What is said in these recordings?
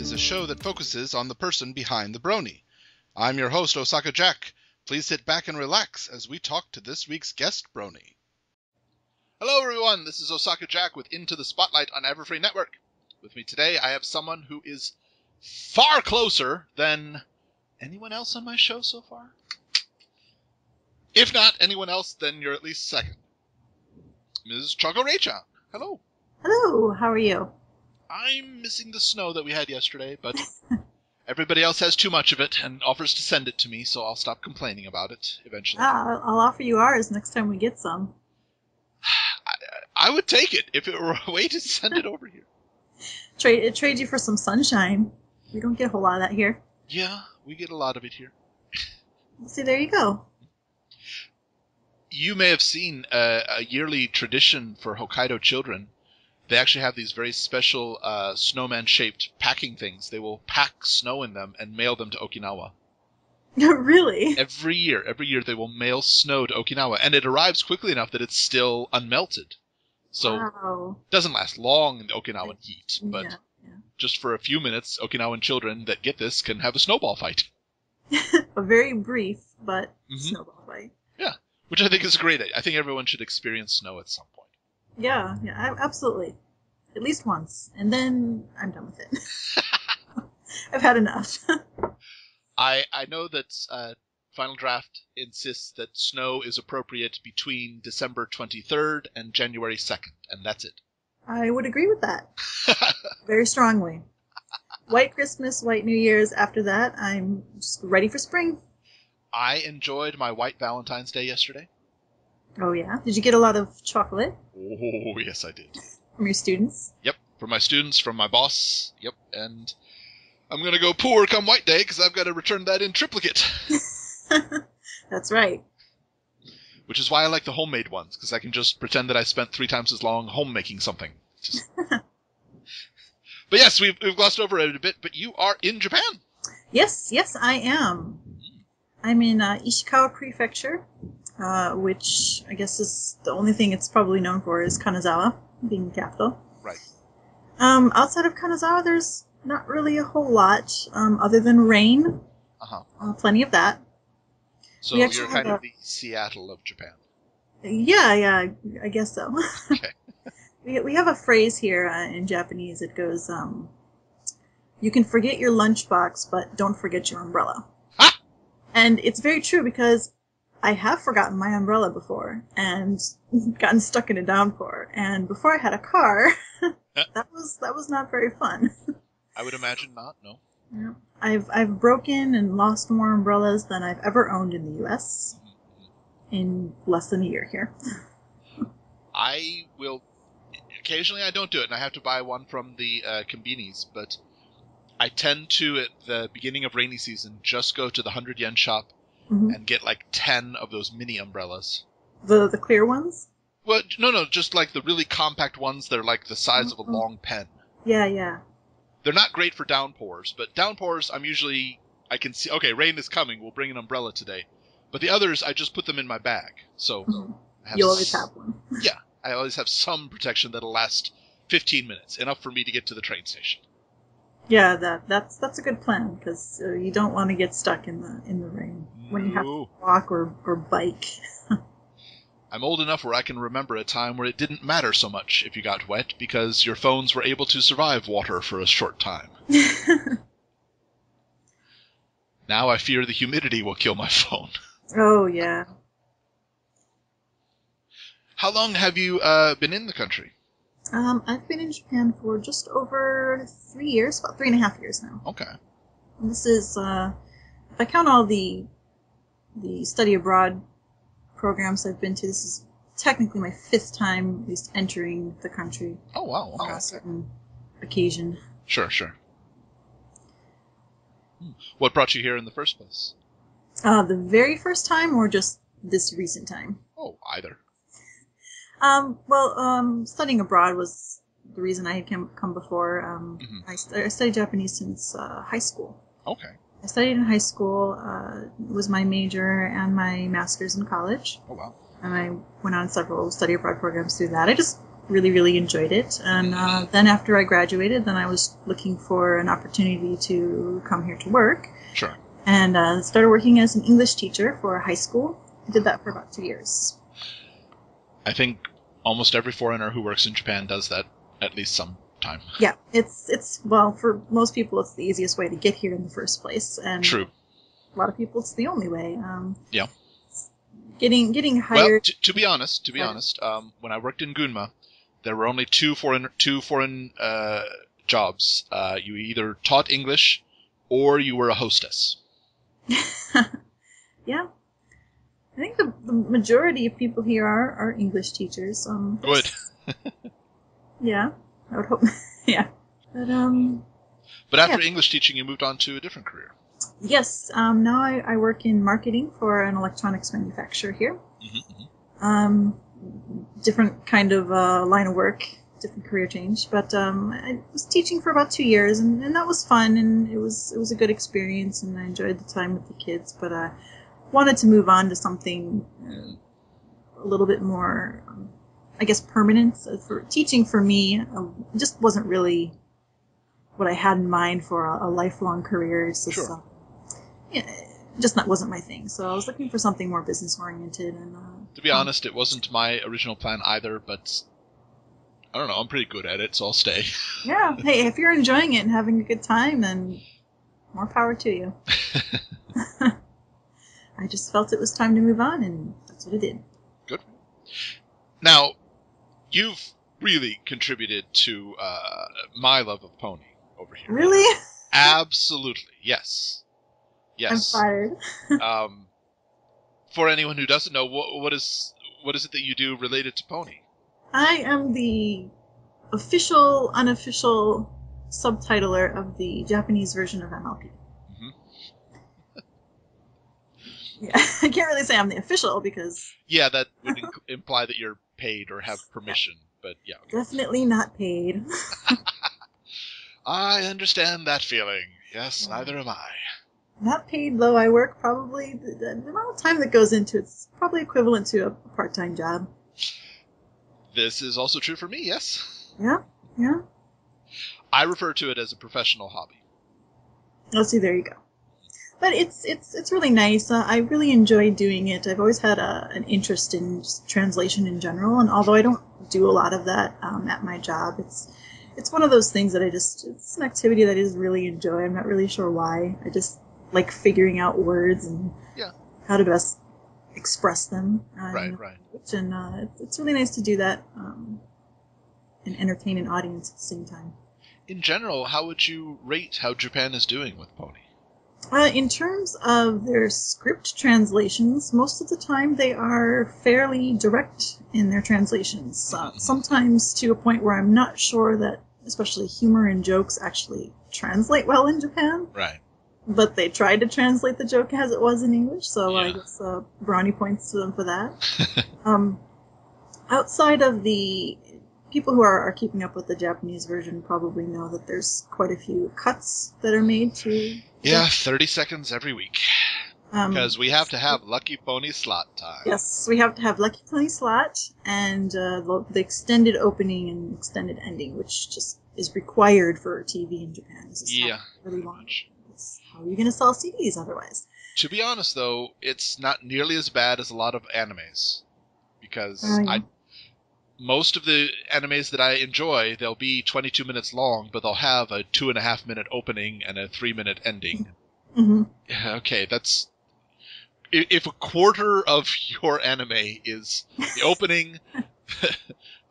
is a show that focuses on the person behind the brony. I'm your host, Osaka Jack. Please sit back and relax as we talk to this week's guest brony. Hello everyone, this is Osaka Jack with Into the Spotlight on Everfree Network. With me today, I have someone who is far closer than anyone else on my show so far. If not anyone else, then you're at least second. Ms. Choco Rei-Chan, hello. Hello, how are you? I'm missing the snow that we had yesterday, but everybody else has too much of it and offers to send it to me, so I'll stop complaining about it eventually. Ah, I'll offer you ours next time we get some. I would take it if it were a way to send it over here. Trade you for some sunshine. We don't get a whole lot of that here. Yeah, we get a lot of it here. See, there you go. You may have seen a yearly tradition for Hokkaido children. They actually have these very special snowman-shaped packing things. They will pack snow in them and mail them to Okinawa. Really? Every year they will mail snow to Okinawa, and it arrives quickly enough that it's still unmelted. So wow. It doesn't last long in the Okinawan heat, but just for a few minutes, Okinawan children that get this can have a snowball fight. A very brief, but snowball fight. Yeah, which I think is great. I think everyone should experience snow at some point. Yeah, absolutely. At least once. And then I'm done with it. I've had enough. I know that Final Draft insists that snow is appropriate between December 23rd and January 2nd, and that's it. I would agree with that. Very strongly. White Christmas, White New Year's, after that, I'm just ready for spring. I enjoyed my White Valentine's Day yesterday. Oh, yeah? Did you get a lot of chocolate? Oh, yes, I did. From your students? Yep, from my students, from my boss. Yep, and I'm going to go poor come White Day because I've got to return that in triplicate. That's right. Which is why I like the homemade ones, because I can just pretend that I spent 3 times as long homemaking something. Just... But yes, we've glossed over it a bit, but you are in Japan. Yes, I am. I'm in Ishikawa Prefecture. Which I guess is the only thing it's probably known for is Kanazawa being the capital. Right. Outside of Kanazawa, there's not really a whole lot other than rain. Uh-huh. Plenty of that. So you're kind of the Seattle of Japan. Yeah, I guess so. Okay. we have a phrase here in Japanese. It goes, "You can forget your lunchbox, but don't forget your umbrella." Ah! And it's very true because I have forgotten my umbrella before and gotten stuck in a downpour. And before I had a car, that was not very fun. I would imagine not. No. Yeah. I've broken and lost more umbrellas than I've ever owned in the U.S. in less than a year here. I will occasionally. I don't do it, and I have to buy one from the konbinis. But I tend to at the beginning of rainy season just go to the 100 yen shop. Mm-hmm. And get like 10 of those mini umbrellas. The clear ones? Well, no, just like the really compact ones. They're like the size of a long pen. Yeah. They're not great for downpours, but downpours I can see, okay, rain is coming, we'll bring an umbrella today. But the others, I just put them in my bag. So you'll always have one. Yeah, I always have some protection that'll last 15 minutes, enough for me to get to the train station. Yeah, that's a good plan, because you don't want to get stuck in the rain when you have to walk or bike. I'm old enough where I can remember a time where it didn't matter so much if you got wet, because your phones were able to survive water for a short time. Now I fear the humidity will kill my phone. Oh, yeah. How long have you been in the country? I've been in Japan for just over 3 years, about 3.5 years now. Okay. And this is, if I count all the study abroad programs I've been to, this is technically my 5th time at least entering the country. Oh, wow. Okay. On a certain occasion. Sure. What brought you here in the first place? The very first time or just this recent time? Oh, either. Studying abroad was the reason I had come before. I studied Japanese since high school. Okay. I studied in high school, was my major and my master's in college. Oh, wow. And I went on several study abroad programs through that. I just really enjoyed it. And then after I graduated, then I was looking for an opportunity to come here to work. Sure. And started working as an English teacher for high school. I did that for about 2 years. I think almost every foreigner who works in Japan does that at least some time. Yeah, it's well, for most people, it's the easiest way to get here in the first place. And true. A lot of people, it's the only way. Yeah. Getting hired. Well, to be honest, when I worked in Gunma, there were only two foreign jobs. You either taught English, or you were a hostess. Yeah, I think the majority of people here are English teachers. Good. Yeah, I would hope. Yeah, but after English teaching, you moved on to a different career. Yes, now I work in marketing for an electronics manufacturer here. Mm-hmm. Different kind of line of work, different career change. But I was teaching for about 2 years, and that was fun, and it was a good experience, and I enjoyed the time with the kids. But I wanted to move on to something a little bit more, I guess, permanent. For teaching for me just wasn't really what I had in mind for a lifelong career. It's just, sure. Wasn't my thing. So I was looking for something more business oriented. And to be honest, it wasn't my original plan either. But I don't know. I'm pretty good at it, so I'll stay. Yeah. Hey, if you're enjoying it and having a good time, then more power to you. I just felt it was time to move on, and that's what I did. Good. Now, you've really contributed to my love of pony over here. Really? Absolutely. Yes. I'm fired. For anyone who doesn't know, what is it that you do related to pony? I am the official, unofficial subtitler of the Japanese version of MLP. Mm-hmm. Yeah, I can't really say I'm the official because... Yeah, that would imply that you're paid or have permission, but yeah. Okay. Definitely not paid. I understand that feeling. Yes, neither am I. Not paid, though. I work probably the amount of time that goes into it's probably equivalent to a part-time job. This is also true for me, yes. Yeah. I refer to it as a professional hobby. Oh, see, there you go. But it's really nice. I really enjoy doing it. I've always had an interest in just translation in general, and although I don't do a lot of that at my job, it's one of those things that it's an activity that I just really enjoy. I'm not really sure why. I just like figuring out words and how to best express them. Right. And it's really nice to do that and entertain an audience at the same time. In general, how would you rate how Japan is doing with pony? In terms of their script translations, most of the time they are fairly direct in their translations. Sometimes to a point where I'm not sure that, especially humor and jokes, actually translate well in Japan. Right. But they tried to translate the joke as it was in English, so I guess brownie points to them for that. Outside of the people who are keeping up with the Japanese version probably know that there's quite a few cuts that are made to... Yeah, 30 seconds every week. Because we have to have Lucky Pony Slot time. Yes, we have to have Lucky Pony Slot and the extended opening and extended ending, which just is required for TV in Japan. Really long. How are you going to sell CDs otherwise? To be honest, though, it's not nearly as bad as a lot of animes. Because most of the animes that I enjoy, they'll be 22 minutes long, but they'll have a 2.5-minute opening and a 3-minute ending. Mm-hmm. Okay, that's... If a quarter of your anime is the opening,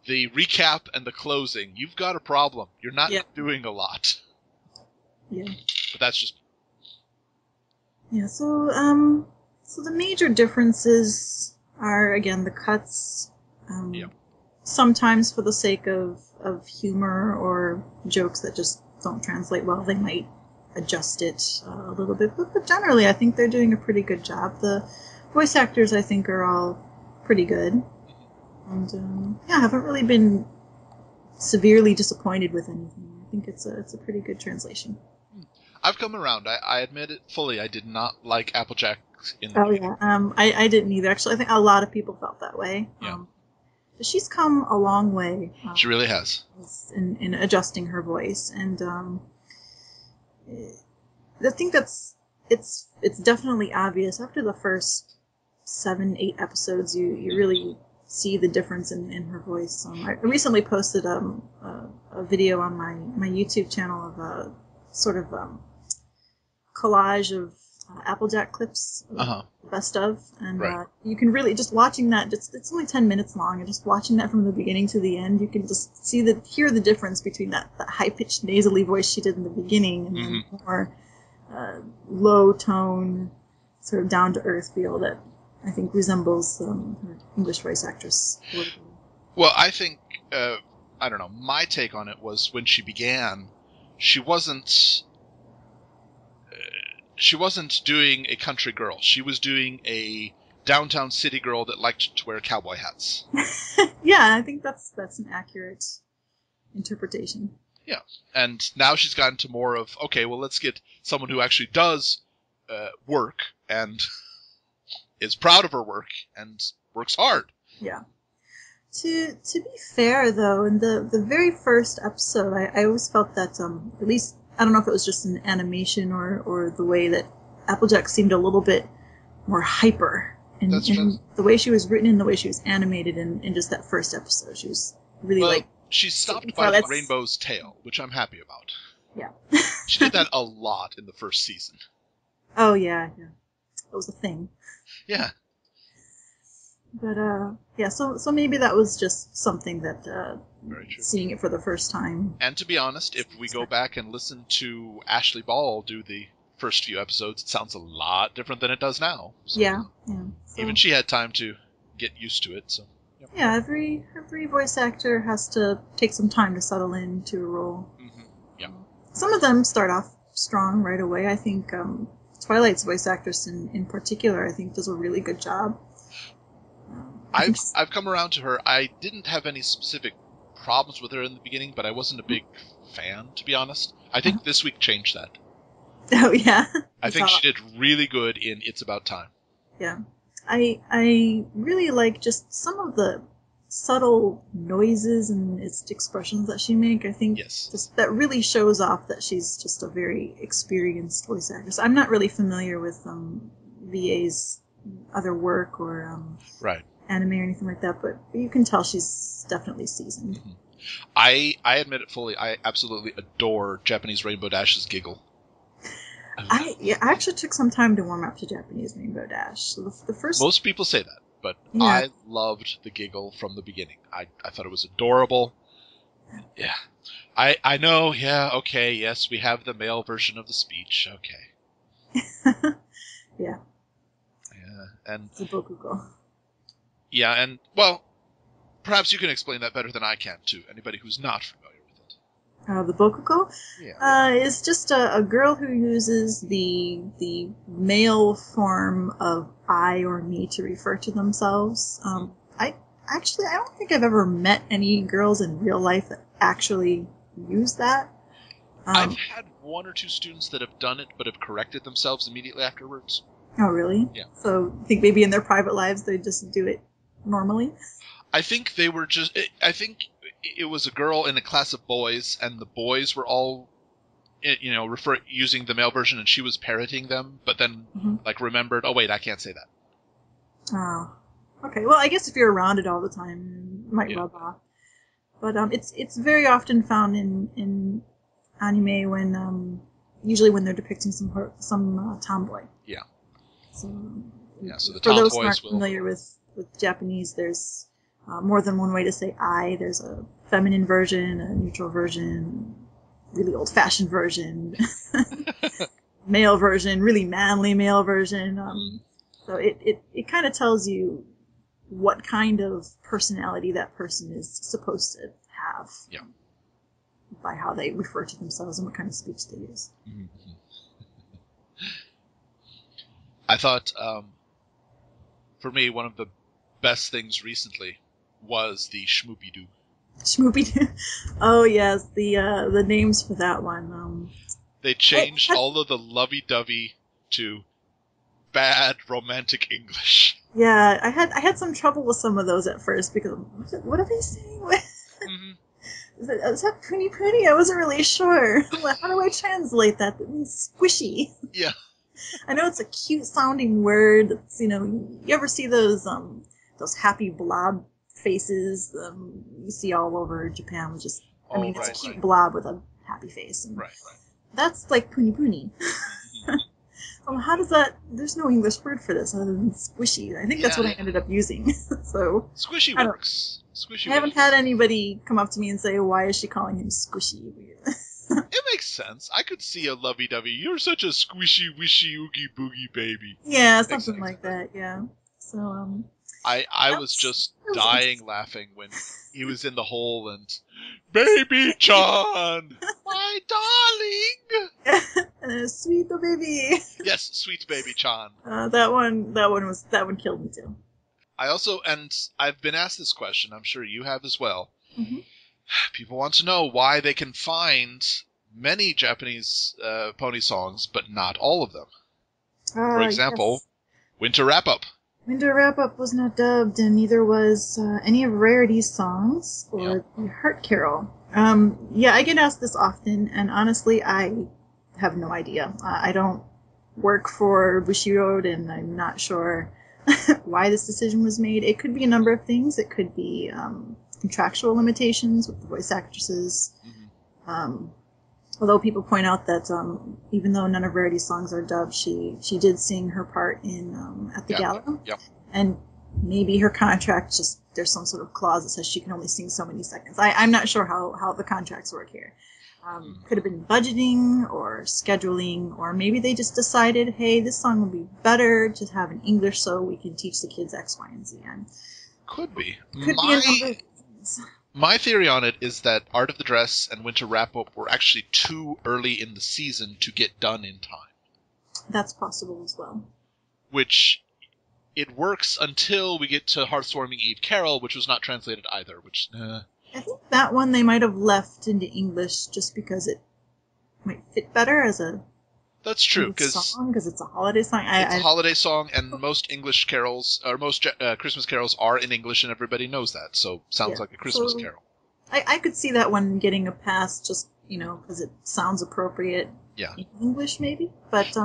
the recap, and the closing, you've got a problem. You're not doing a lot. Yeah. But that's just... Yeah, so the major differences are, again, the cuts. Sometimes for the sake of humor or jokes that just don't translate well, they might adjust it a little bit. But generally, I think they're doing a pretty good job. The voice actors, I think, are all pretty good. And, I haven't really been severely disappointed with anything. I think it's a pretty good translation. I've come around. I admit it fully. I did not like Applejack in the movie. I didn't either. Actually, I think a lot of people felt that way. Yeah. she's come a long way. She really has. In adjusting her voice, and I think that's it's definitely obvious after the first 7-8 episodes. You really see the difference in her voice. I recently posted a video on my YouTube channel of a sort of collage of Applejack clips, best of, and right. You can really just watching that. It's only 10 minutes long, and just watching that from the beginning to the end, you can just hear the difference between that high pitched nasally voice she did in the beginning and then more low tone, sort of down to earth feel that I think resembles her English voice actress. Well, I think I don't know. My take on it was when she began, she wasn't. She wasn't doing a country girl. She was doing a downtown city girl that liked to wear cowboy hats. Yeah, I think that's an accurate interpretation. Yeah, and now she's gotten to more of, okay, well, let's get someone who actually does work and is proud of her work and works hard. Yeah. To be fair, though, in the very first episode, I always felt that at least... I don't know if it was just an animation or the way that Applejack seemed a little bit more hyper in the way she was written and the way she was animated in just that first episode. She was really she stopped by the rainbow's tail, which I'm happy about. Yeah. She did that a lot in the first season. Oh, yeah. It was a thing. Yeah. But, yeah, so maybe that was just something that, seeing it for the first time. And to be honest, if we go back and listen to Ashley Ball do the first few episodes, it sounds a lot different than it does now. So yeah. So, even she had time to get used to it, so. Yep. Yeah, every voice actor has to take some time to settle into a role. Mm-hmm. Yeah. Some of them start off strong right away. I think, Twilight's voice actress in particular, I think does a really good job. I've come around to her. I didn't have any specific problems with her in the beginning, but I wasn't a big fan, to be honest. I think this week changed that. Oh, yeah. I think she did really good in It's About Time. Yeah. I really like just some of the subtle noises and expressions that she make. I think just that really shows off that she's just a very experienced voice actress. I'm not really familiar with VA's other work or... Right. anime or anything like that, but you can tell she's definitely seasoned. Mm-hmm. I admit it fully. I absolutely adore Japanese Rainbow Dash's giggle. I actually took some time to warm up to Japanese Rainbow Dash. So the first most people say that, but I loved the giggle from the beginning. I thought it was adorable. Yeah. I know. Yeah. Okay. Yes, we have the male version of the speech. Okay. Yeah. Yeah. And the Bokoko. Yeah, and, well, perhaps you can explain that better than I can, too, anybody who's not familiar with it. The Bokoko? Yeah. Is just a girl who uses the male form of I or me to refer to themselves. I don't think I've ever met any girls in real life that actually use that. I've had one or two students that have done it but have corrected themselves immediately afterwards. Oh, really? Yeah. So I think maybe in their private lives they just do it normally. I think it was a girl in a class of boys, and the boys were all, using the male version, and she was parroting them. But then, remembered, oh wait, I can't say that. Oh, okay. Well, I guess if you're around it all the time, it might rub off. But it's very often found in anime when usually when they're depicting some tomboy. Yeah. So the tomboys, for those who aren't familiar with Japanese, there's more than one way to say I. There's a feminine version, a neutral version, really old-fashioned version, male version, really manly male version. So it kind of tells you what kind of personality that person is supposed to have by how they refer to themselves and what kind of speech they use. Mm-hmm. I thought, for me, one of the best things recently was the Shmoopy-Doo. Shmoopy-Doo? Oh, yes, the names for that one. They changed all of the lovey-dovey to bad romantic English. Yeah, I had some trouble with some of those at first because what are they saying? Is that Puni Puni? I wasn't really sure. How do I translate that? That means squishy. Yeah. I know it's a cute sounding word. It's, you know, you ever see those happy blob faces you see all over Japan? Just it's a cute blob with a happy face. And that's like Puni Puni. How does that? There's no English word for this other than squishy. I think that's what I ended up using. So squishy works. Squishy. I haven't had anybody come up to me and say, "Why is she calling him squishy?" It makes sense. I could see a lovey-dovey. You're such a squishy, wishy, oogie, boogie baby. Yeah, something like that. Yeah. So I was just dying laughing when he was in the hole and Baby John, my darling, and sweet baby. Yes, sweet baby John. That one killed me too. I also, and I've been asked this question. I'm sure you have as well. Mm-hmm. People want to know why they can find many Japanese pony songs, but not all of them. For example, Winter Wrap Up. Winter Wrap Up was not dubbed, and neither was any of Rarity's songs or Heart Carol. I get asked this often, and honestly, I have no idea. I don't work for Bushiroad, and I'm not sure why this decision was made. It could be a number of things. It could be contractual limitations with the voice actresses. Mm-hmm. Although people point out that even though none of Rarity's songs are dubbed, she did sing her part in at the gala, and maybe her contract just there's some sort of clause that says she can only sing so many seconds. I'm not sure how the contracts work here. Could have been budgeting or scheduling, or maybe they just decided, hey, this song would be better to have in English so we can teach the kids X, Y, and Z. And could be a number of things. My theory on it is that Art of the Dress and Winter Wrap-Up were actually too early in the season to get done in time. That's possible as well. Which, it works until we get to Hearthwarming Eve Carol, which was not translated either, which... I think that one they might have left into English just because it might fit better as a... That's true, because it's a holiday song. It's a holiday song, and most English carols, or most Christmas carols are in English, and everybody knows that, so sounds like a Christmas carol. I could see that one getting a pass just, because it sounds appropriate in English, maybe, but...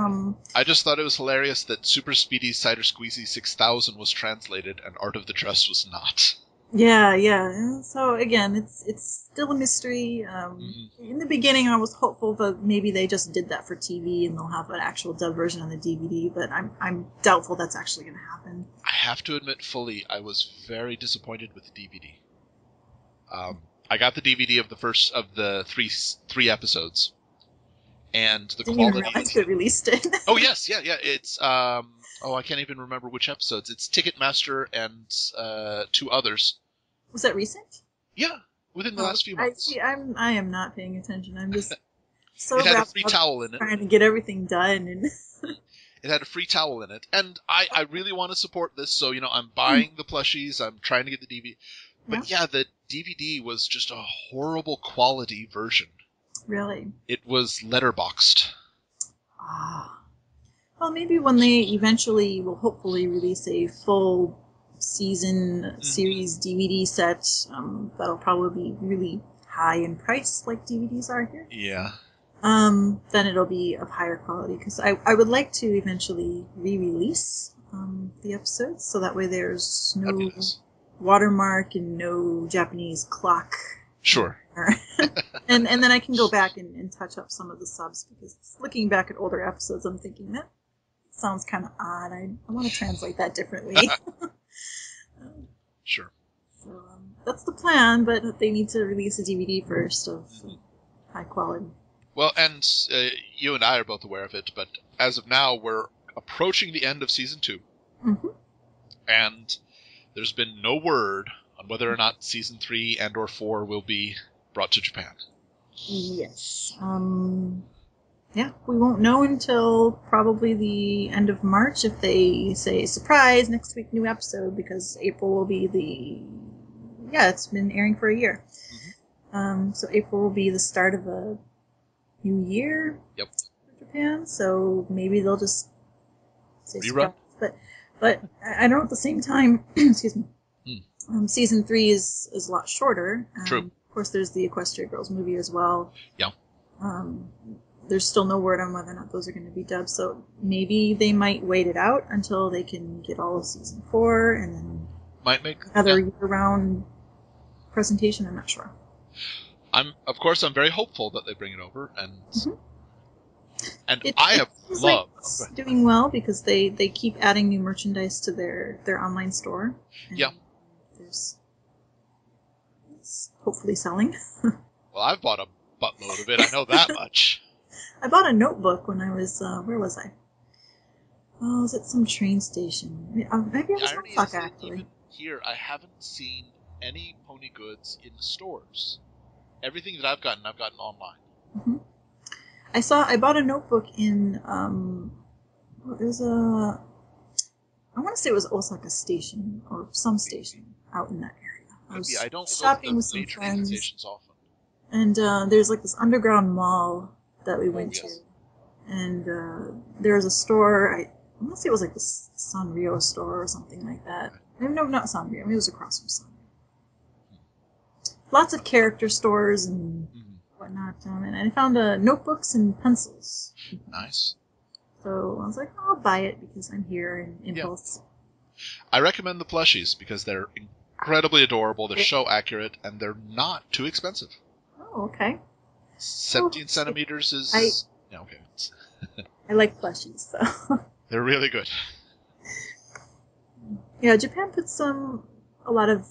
I just thought it was hilarious that Super Speedy Cider Squeezy 6000 was translated, and Art of the Dress was not. Yeah. So, again, it's still a mystery. In the beginning, I was hopeful that maybe they just did that for TV and they'll have an actual dub version on the DVD, but I'm doubtful that's actually going to happen. I have to admit fully, I was very disappointed with the DVD. I got the DVD of the first of the three episodes. And the didn't quality... Even realize they released it. Oh, yes, yeah. It's... I can't even remember which episodes. It's Ticketmaster and two others. Was that recent? Yeah, within the last few months. I see. I am not paying attention. I'm just so it had a free towel in it, trying to get everything done. And it had a free towel in it, and I really want to support this. So I'm buying the plushies. I'm trying to get the DVD, but the DVD was just a horrible quality version. Really? It was letterboxed. Ah. Well, maybe when they eventually will hopefully release a full season series DVD set, that'll probably be really high in price, like DVDs are here. Yeah. Then it'll be of higher quality, because I would like to eventually re-release the episodes, so that way there's no watermark and no Japanese clock. Sure. and then I can go back and touch up some of the subs, because looking back at older episodes, I'm thinking that sounds kind of odd. I want to translate that differently. Sure. So that's the plan, but they need to release a DVD first of high quality. Well, and you and I are both aware of it, but as of now, we're approaching the end of Season 2. Mm-hmm. And there's been no word on whether or not Season 3 and or 4 will be brought to Japan. Yes. We won't know until probably the end of March if they say, surprise, next week, new episode, because April will be the... Yeah, it's been airing for a year. Mm-hmm. So April will be the start of a new year for Japan, so maybe they'll just say rerun. Surprise. But But I know at the same time, excuse me, season 3 is a lot shorter. True. Of course, there's the Equestria Girls movie as well. Yeah. There's still no word on whether or not those are going to be dubbed, so maybe they might wait it out until they can get all of season 4 and then might make another year-round presentation. I'm not sure. Of course, I'm very hopeful that they bring it over, and I have loved doing well because they keep adding new merchandise to their online store. Yeah, it's hopefully selling. Well, I've bought a buttload of it. I know that much. I bought a notebook when I was where was I? Oh, was it some train station? Maybe I was in Osaka, actually. Even here, I haven't seen any pony goods in the stores. Everything that I've gotten online. Mm-hmm. I bought a notebook in, I want to say it was Osaka Station, or some station out in that area. I don't shopping with some friends. Often. And there's like this underground mall that we went to. And there was a store, I want to say it was like the Sanrio store or something like that. No, not Sanrio, it was across from Sanrio. Lots of character stores and whatnot, and I found notebooks and pencils. Nice. So I was like, I'll buy it because I'm here and impulse. Yeah. I recommend the plushies because they're incredibly adorable, they're show accurate, and they're not too expensive. Oh, okay. 17 centimeters is... Yeah, okay. I like plushies, so... They're really good. Yeah, Japan puts a lot of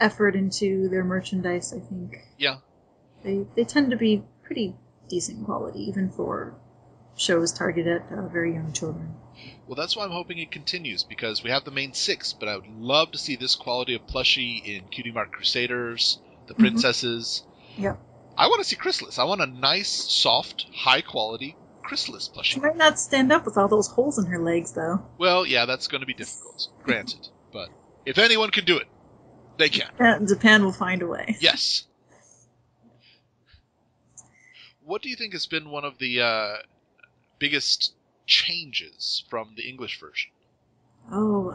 effort into their merchandise, I think. Yeah. They tend to be pretty decent quality, even for shows targeted at very young children. Well, that's why I'm hoping it continues, because we have the main 6, but I would love to see this quality of plushie in Cutie Mark Crusaders, the princesses. Yeah. I want to see Chrysalis. I want a nice, soft, high-quality Chrysalis plushie. She might not stand up with all those holes in her legs, though. Well, yeah, that's going to be difficult, granted. But if anyone can do it, they can. Japan will find a way. Yes. What do you think has been one of the biggest changes from the English version? Oh,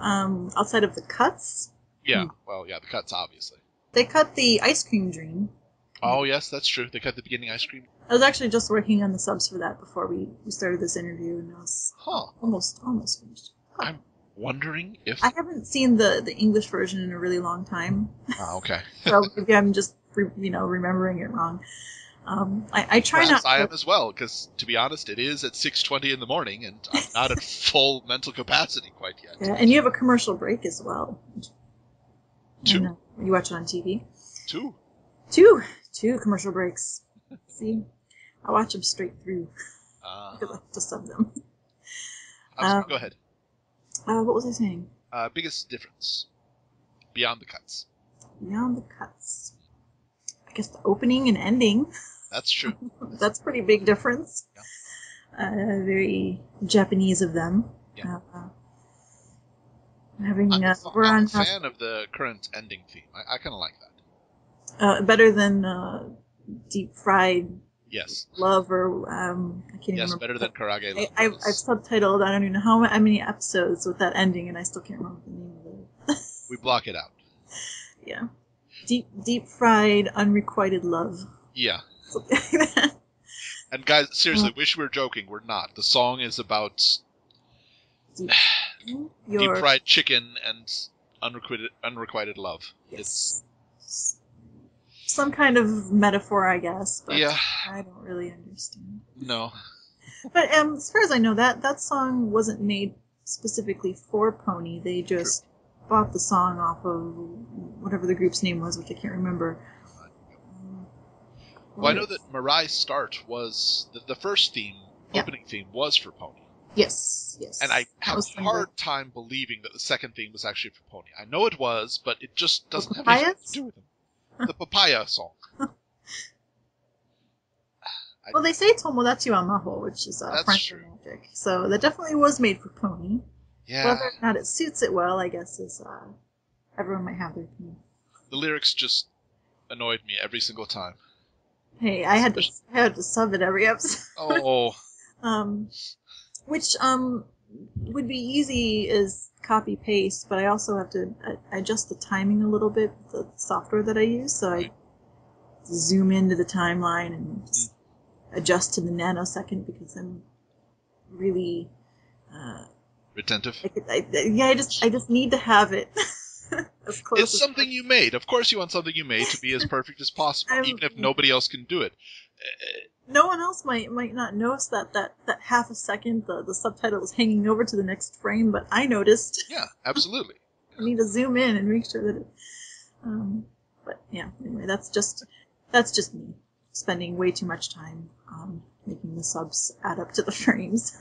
outside of the cuts? Yeah, the cuts, obviously. They cut the ice cream dream. Oh, yes, that's true. They cut the beginning ice cream. I was actually just working on the subs for that before we started this interview, and I was almost finished. Huh. I'm wondering if... I haven't seen the English version in a really long time. Oh, okay. So maybe I'm just, remembering it wrong. I try not to... I am as well, because, to be honest, it is at 6:20 in the morning, and I'm not at full mental capacity quite yet. Yeah, and you have a commercial break as well. 2. And, you watch it on TV. 2. Two commercial breaks. See? I watch them straight through. Because I like to sub them. Go ahead. What was I saying? Biggest difference. Beyond the cuts. I guess the opening and ending. That's true. That's a pretty big difference. Yeah. Very Japanese of them. Yeah. I'm a fan of the current ending theme. I kind of like that. Better than Deep Fried Love or I can't even remember. Yes, better than Karage Love. I've subtitled, I don't even know how many episodes with that ending, and I still can't remember the name of it. We block it out. Yeah. Deep Fried Unrequited Love. Yeah. Something like that. And guys, seriously, wish we were joking. We're not. The song is about deep fried chicken and unrequited love. Yes. It's some kind of metaphor, I guess, but I don't really understand. No. But as far as I know, that song wasn't made specifically for Pony. They just bought the song off of whatever the group's name was, which I can't remember. Well, I know that Marai Start was... The first theme, opening theme, was for Pony. Yes. And I have a hard time believing that the second theme was actually for Pony. I know it was, but it just doesn't have anything to do with them. The papaya song. Well, they say Tomodachi wa Maho, which is French for magic. So that definitely was made for Pony. Yeah. Whether or not it suits it well, I guess, is everyone might have their opinion. The lyrics just annoyed me every single time. Hey, I had to sub it every episode. Oh. Which would be easy is copy paste, but I also have to adjust the timing a little bit with the software that I use. So I zoom into the timeline and just adjust to the nanosecond because I'm really retentive. I just need to have it. It's something you made. Of course you want something you made to be as perfect as possible, even if nobody else can do it. No one else might not notice that half a second the subtitle is hanging over to the next frame, but I noticed. Yeah, absolutely. I need to zoom in and make sure that it... but yeah, anyway, that's just me spending way too much time making the subs add up to the frames.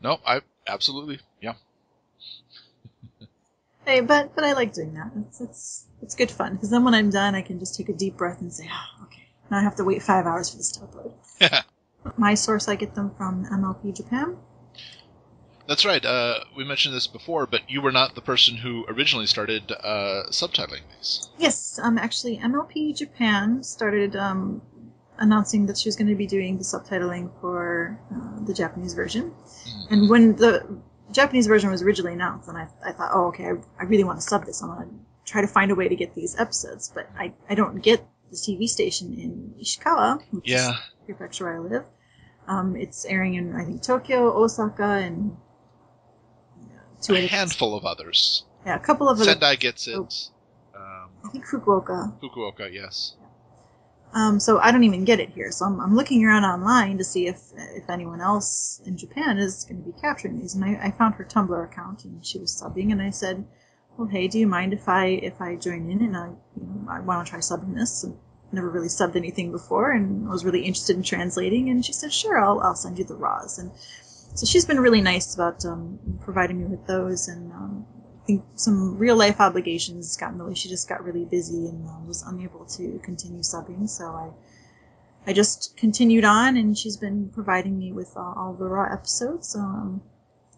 No, I absolutely, yeah. Hey, but I like doing that. It's good fun, because then when I'm done, I can just take a deep breath and say, oh, okay, now I have to wait 5 hours for this to upload. My source, I get them from MLP Japan. That's right. We mentioned this before, but you were not the person who originally started subtitling these. Yes, actually, MLP Japan started announcing that she was going to be doing the subtitling for the Japanese version. Mm-hmm. And when the Japanese version was originally announced, and I thought, oh, okay, I really want to sub this. I want to try to find a way to get these episodes, but I don't get the TV station in Ishikawa, which is the prefecture where I live. It's airing in, I think, Tokyo, Osaka, and a handful of others. Yeah, a couple of others. Sendai gets it. I think Fukuoka. Fukuoka, yes. Yeah. So I don't even get it here. So I'm looking around online to see if anyone else in Japan is going to be capturing these. And I found her Tumblr account, and she was subbing. And I said, "Well, hey, do you mind if I join in? And I want to try subbing this. I've never really subbed anything before, and I was really interested in translating." And she said, "Sure, I'll send you the raws." And so she's been really nice about providing me with those. And I think some real-life obligations got in the way. She just got really busy and was unable to continue subbing. So I just continued on, and she's been providing me with all the raw episodes. So I'm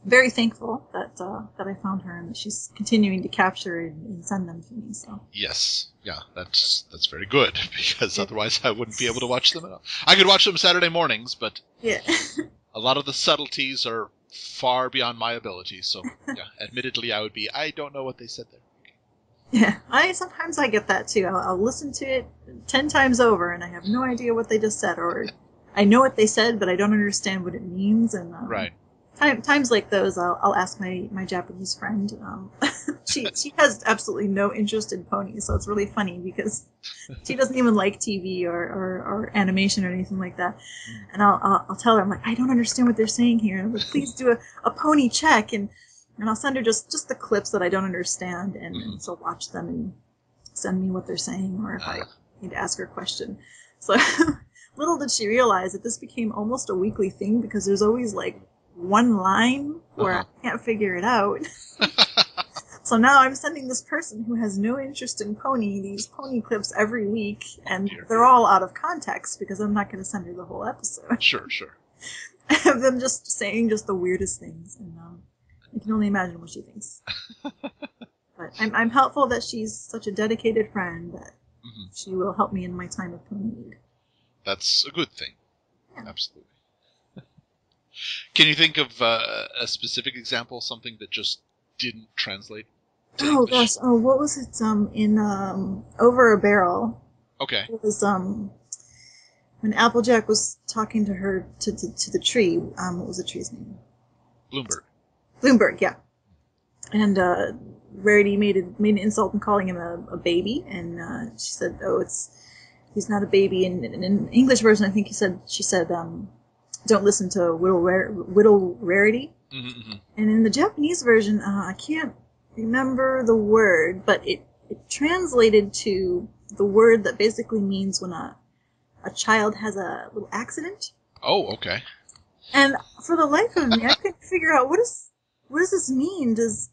very thankful that I found her and that she's continuing to capture and send them to me. So yes, yeah, that's very good, because otherwise I wouldn't be able to watch them at all. I could watch them Saturday mornings, but yeah, a lot of the subtleties are far beyond my ability, so yeah, admittedly I don't know what they said there. Yeah, I sometimes get that too. I'll listen to it 10 times over and I have no idea what they just said, or I know what they said but I don't understand what it means. And right, times like those, I'll ask my Japanese friend. She has absolutely no interest in ponies, so it's really funny because she doesn't even like TV or animation or anything like that. And I'll tell her, I'm like, I don't understand what they're saying here. And I'm like, please do a pony check, and I'll send her just the clips that I don't understand, and she'll watch them and send me what they're saying, or if I need to ask her a question. So little did she realize that this became almost a weekly thing, because there's always like one line where I can't figure it out. So now I'm sending this person who has no interest in pony these pony clips every week, and they're all out of context because I'm not going to send her the whole episode. Sure. I have them just saying just the weirdest things, and I can only imagine what she thinks. But I'm helpful that she's such a dedicated friend that she will help me in my time of pony need. That's a good thing. Yeah. Absolutely. Can you think of a specific example, something that just didn't translate to English? Gosh. Oh, what was it? In Over a Barrel. Okay. It was when Applejack was talking to her to the tree. What was the tree's name? Bloomberg. Yeah. And Rarity made an insult in calling him a baby, and she said, "Oh, he's not a baby." And in an English version, I think she said. Don't listen to Whittle Rarity. Mm-hmm. And in the Japanese version, I can't remember the word, but it translated to the word that basically means when a child has a little accident. Oh, okay. And for the life of me, I couldn't figure out what does this mean? Is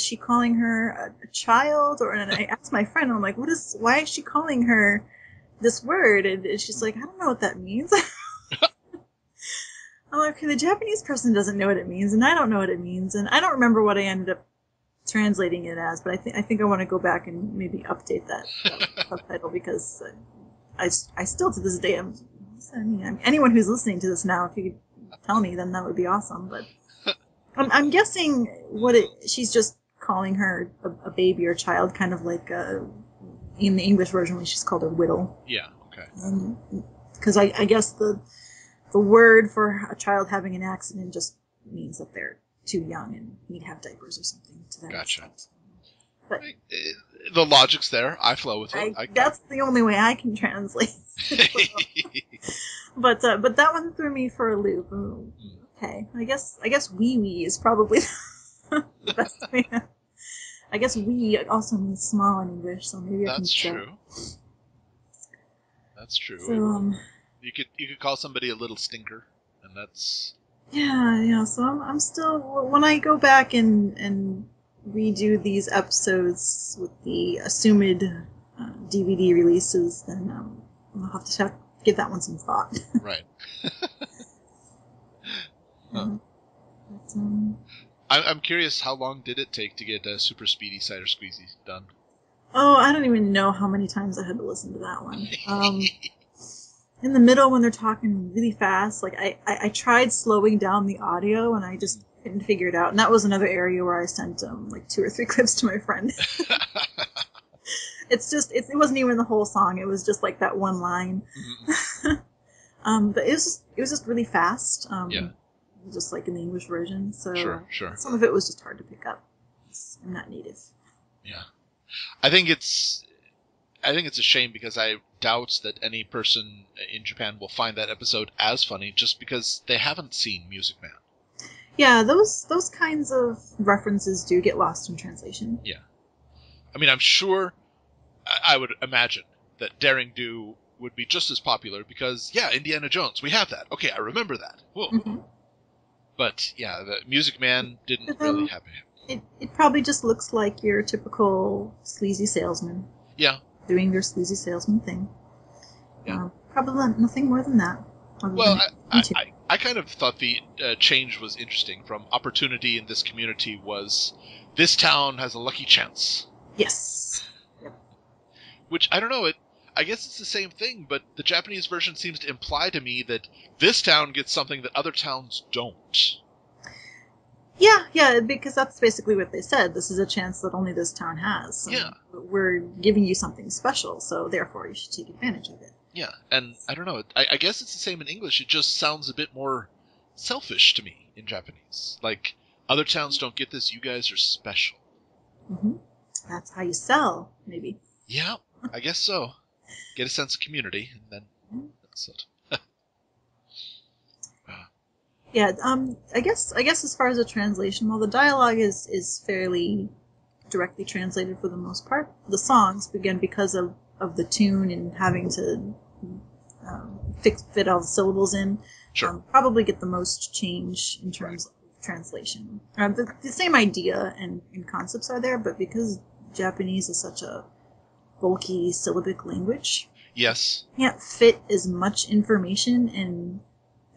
she calling her a child? Or, and I asked my friend, I'm like, why is she calling her this word? And she's like, I don't know what that means. I'm like, okay, the Japanese person doesn't know what it means, and I don't know what it means, and I don't remember what I ended up translating it as, but I think I want to go back and maybe update that subtitle, because I still to this day, I mean, anyone who's listening to this now, if you could tell me, then that would be awesome. But I'm guessing she's just calling her a baby or child, kind of like in the English version when she's called a whittle. Yeah, okay. Because I guess the word for a child having an accident just means that they're too young and need to have diapers or something to that. Gotcha. Extent. But the logic's there. I flow with it. That's the only way I can translate. But that one threw me for a loop. Okay, I guess wee wee is probably the best way. I guess wee also means small in English, so maybe that's true. That's true. So, you could call somebody a little stinker, and that's yeah. So I'm still, when I go back and redo these episodes with the assumed DVD releases, then I'll have to give that one some thought. Right. Huh. But, I'm curious, how long did it take to get Super Speedy Cider Squeezy done? Oh, I don't even know how many times I had to listen to that one. In the middle, when they're talking really fast, like I tried slowing down the audio, and I just couldn't figure it out. And that was another area where I sent like 2 or 3 clips to my friend. It's just it wasn't even the whole song; it was just like that one line. Mm-hmm. But it was just really fast. Yeah. Just like in the English version, so sure. Some of it was just hard to pick up. I'm not native. Yeah, I think it's a shame, because I doubt that any person in Japan will find that episode as funny, just because they haven't seen Music Man. Yeah, those kinds of references do get lost in translation. Yeah, I mean, I'm sure, I would imagine that Daring Do would be just as popular, because Indiana Jones, we have that. Okay, I remember that. Whoa. Mm-hmm. But, yeah, the Music Man didn't really happen. It probably just looks like your typical sleazy salesman. Yeah. Doing their sleazy salesman thing. Yeah. Probably nothing more than that. Well, I kind of thought the change was interesting. From opportunity in this community was, this town has a lucky chance. Yes. Yep. Which, I don't know, I guess it's the same thing, but the Japanese version seems to imply to me that this town gets something that other towns don't. Yeah, because that's basically what they said. This is a chance that only this town has. Yeah. We're giving you something special, so therefore you should take advantage of it. Yeah, and I don't know. I guess it's the same in English. It just sounds a bit more selfish to me in Japanese. Like, other towns don't get this. You guys are special. Mm-hmm. That's how you sell, maybe. Yeah, I guess so. Get a sense of community, and then that's it. Yeah, I guess as far as the translation, while the dialogue is fairly directly translated for the most part, the songs, again, because of the tune and having to fit all the syllables in, sure, probably get the most change in terms of translation. The same idea and concepts are there, but because Japanese is such a bulky syllabic language. Yes. Can't fit as much information in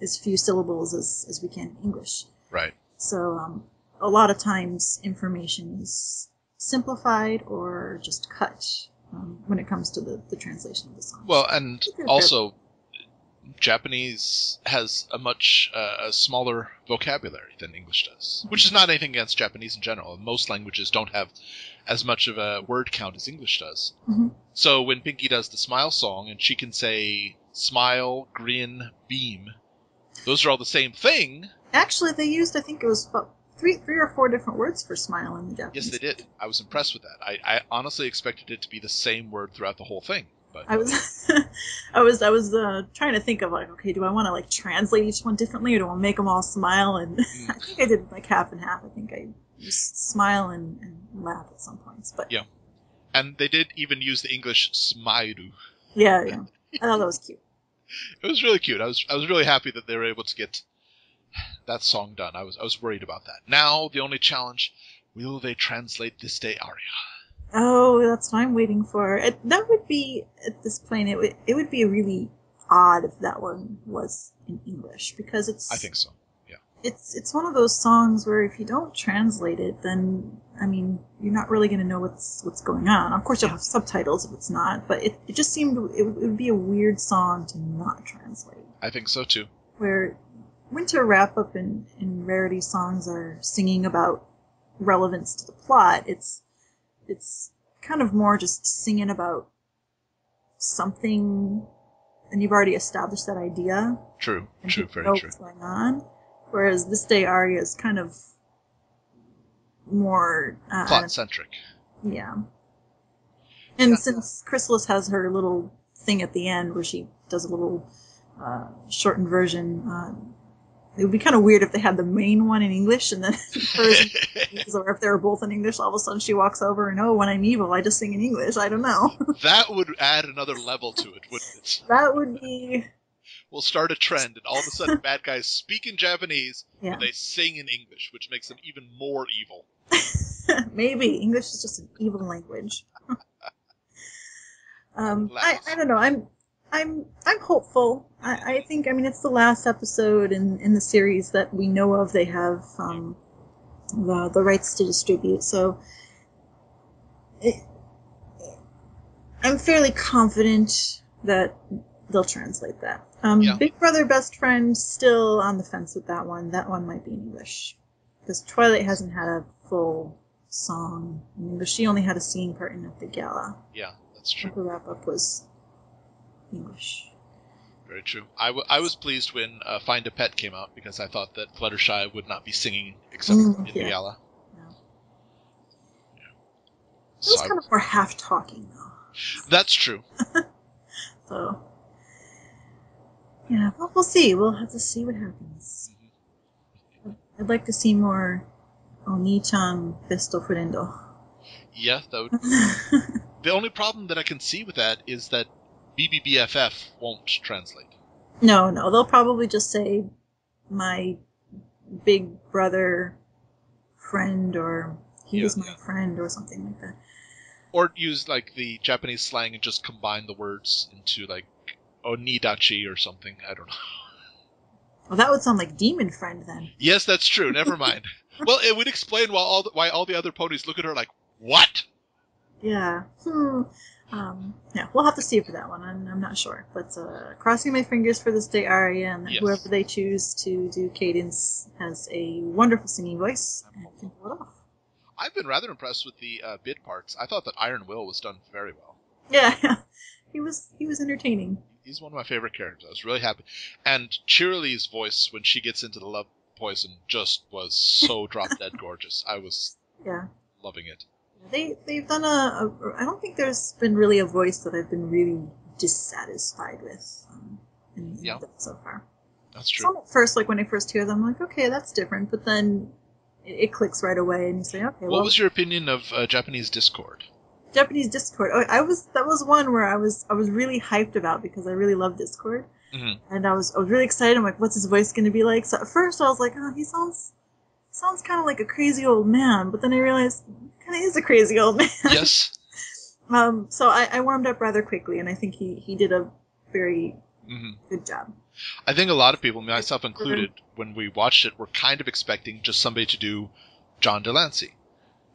as few syllables as we can in English. Right. So a lot of times information is simplified or just cut when it comes to the translation of the song. Well, and also Japanese has a much smaller vocabulary than English does, which is not anything against Japanese in general. Most languages don't have as much of a word count as English does. Mm-hmm. So when Pinky does the smile song and she can say smile, grin, beam, those are all the same thing. Actually, they used, I think it was about three or four different words for smile in the Japanese. Yes, they did. I was impressed with that. I honestly expected it to be the same word throughout the whole thing. But I was trying to think of, like, okay, do I want to like translate each one differently, or do I want to make them all smile? And I think I did like half and half. I think I used smile and laugh at some points. But yeah, and they did even use the English smile. Yeah, I thought that was cute. It was really cute. I was really happy that they were able to get that song done. I was worried about that. Now the only challenge: will they translate This Day Aria? Oh, that's what I'm waiting for. That would be, at this point, it would be really odd if that one was in English, because it's... I think so, yeah. It's one of those songs where if you don't translate it, then, I mean, you're not really going to know what's going on. Of course, you'll have subtitles if it's not, but it just seemed, it would be a weird song to not translate. I think so, too. Where Winter Wrap Up and Rarity songs are singing about relevance to the plot. It's kind of more just singing about something, and you've already established that idea. True, very true. What's going on? Whereas This Day Aria is kind of more plot centric. Yeah. And since Chrysalis has her little thing at the end where she does a little shortened version, it would be kind of weird if they had the main one in English and then hers or if they were both in English, all of a sudden she walks over and, oh, when I'm evil, I just sing in English. I don't know. That would add another level to it, wouldn't it? That would be... We'll start a trend, and all of a sudden bad guys speak in Japanese, but they sing in English, which makes them even more evil. Maybe. English is just an evil language. I don't know. I'm hopeful. I think, I mean, it's the last episode in the series that we know of. They have the rights to distribute, so I'm fairly confident that they'll translate that. Big Brother Best Friend, still on the fence with that one. That one might be in English, because Twilight hasn't had a full song in English. She only had a singing part in at the gala. Yeah, that's true. The wrap-up was English. Very true. I was pleased when Find a Pet came out, because I thought that Fluttershy would not be singing except in the gala. Yeah. Yeah. So it was kind of more half-talking, though. That's true. So... yeah, well, we'll see. We'll have to see what happens. I'd like to see more Oni-chan Besto Friendo. Yeah, that would be... The only problem that I can see with that is that BBBFF won't translate. No, they'll probably just say my big brother friend, or he is my friend, or something like that. Or use, like, the Japanese slang and just combine the words into, like, Onidachi or something. I don't know. Well, that would sound like Demon Friend then. Yes, that's true. Never mind. Well, it would explain why all the other ponies look at her like, what? Yeah. Yeah, we'll have to see for that one. I'm not sure. But crossing my fingers for This Day Aria, and whoever they choose to do Cadence has a wonderful singing voice and can pull it off. I've been rather impressed with the bid parts. I thought that Iron Will was done very well. Yeah. He was entertaining. He's one of my favorite characters. I was really happy. And Cheerilee's voice when she gets into the love poison just was so drop-dead gorgeous. I was loving it. They've done I don't think there's been really a voice that I've been really dissatisfied with in so far. That's true. Some at first, like when I first hear them, I'm like, okay, that's different. But then it clicks right away and you say, okay, What was your opinion of Japanese Discord? Japanese Discord. Oh, that was one where I was really hyped about, because I really love Discord, and I was really excited. I'm like, what's his voice going to be like? So at first I was like, oh, he sounds kind of like a crazy old man, but then I realized he kind of is a crazy old man. Yes. So I warmed up rather quickly, and I think he did a very good job. I think a lot of people, myself included, when we watched it, were kind of expecting just somebody to do John DeLancey.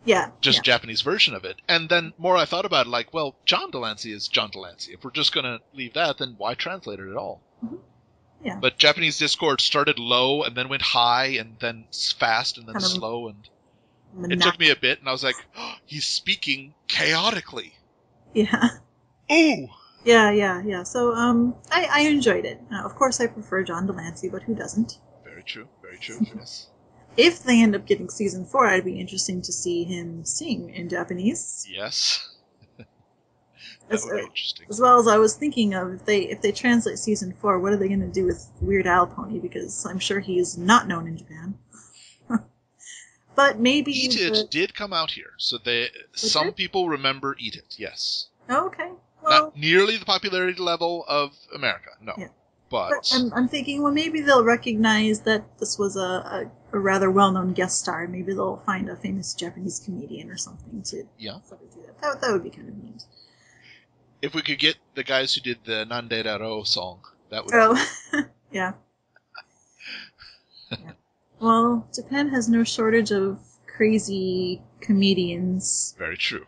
Yeah. Just Japanese version of it. And then more I thought about it, like, well, John DeLancey is John DeLancey. If we're just going to leave that, then why translate it at all? Mm-hmm. Yeah. But Japanese Discord started low and then went high and then fast and then kind of slow. And it took me a bit, and I was like, oh, he's speaking chaotically. Yeah. Ooh. Yeah. So I enjoyed it. Of course, I prefer John DeLancey, but who doesn't? Very true, yes. If they end up getting season 4, I'd be interesting to see him sing in Japanese. Yes, that would be interesting. As well as I was thinking of, if they translate season 4, what are they going to do with Weird Al Pony? Because I'm sure he is not known in Japan. But maybe Eat It did come out here, so some people remember Eat It. Yes. Oh, okay. Well, not nearly the popularity level of America. No. Yeah. But I'm thinking, well, maybe they'll recognize that this was a rather well-known guest star. Maybe they'll find a famous Japanese comedian or something to sort of do that. That would be kind of neat. If we could get the guys who did the Nanderaro song, that would be... yeah. Well, Japan has no shortage of crazy comedians. Very true.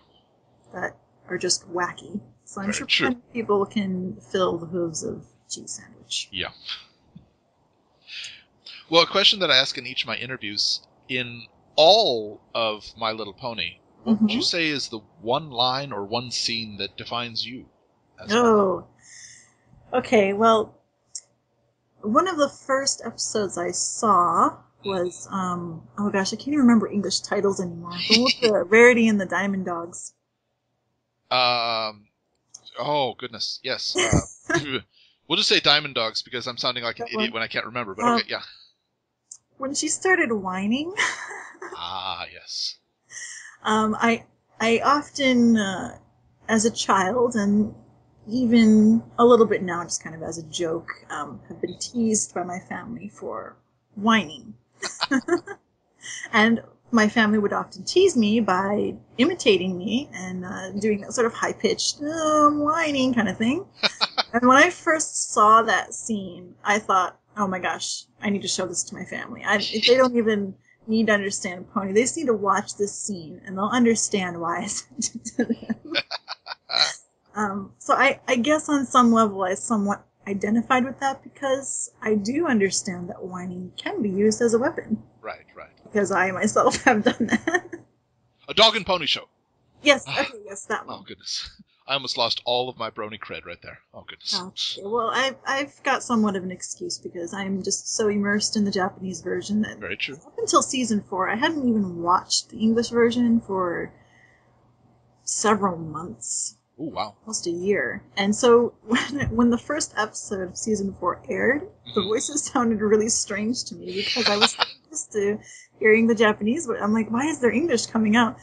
That are just wacky. So I'm sure people can fill the hooves of cheese sandwich. Yeah. Well, a question that I ask in each of my interviews, in all of My Little Pony, what would you say is the one line or one scene that defines you? Okay, well, one of the first episodes I saw was, oh gosh, I can't even remember English titles anymore. But with the Rarity and the Diamond Dogs. Oh, goodness, yes. We'll just say Diamond Dogs because I'm sounding like an idiot when I can't remember, but okay, yeah. When she started whining. Ah, yes. I often, as a child, and even a little bit now, just kind of as a joke, have been teased by my family for whining. And my family would often tease me by imitating me and doing that sort of high-pitched, whining kind of thing. And when I first saw that scene, I thought, oh my gosh, I need to show this to my family. If they don't even need to understand Pony, they just need to watch this scene, and they'll understand why I sent it to them. So I guess on some level I somewhat identified with that because I do understand that whining can be used as a weapon. Right, right. Because I myself have done that. A Dog and Pony Show. Yes, okay, yes, that one. Oh, goodness. I almost lost all of my brony cred right there. Oh, goodness. Okay. Well, I've got somewhat of an excuse because I'm just so immersed in the Japanese version that Very true. Up until season 4, I hadn't even watched the English version for several months. Oh, wow. Almost a year. And so when the first episode of season 4 aired, the voices sounded really strange to me because I was used to hearing the Japanese. I'm like, why is there English coming out?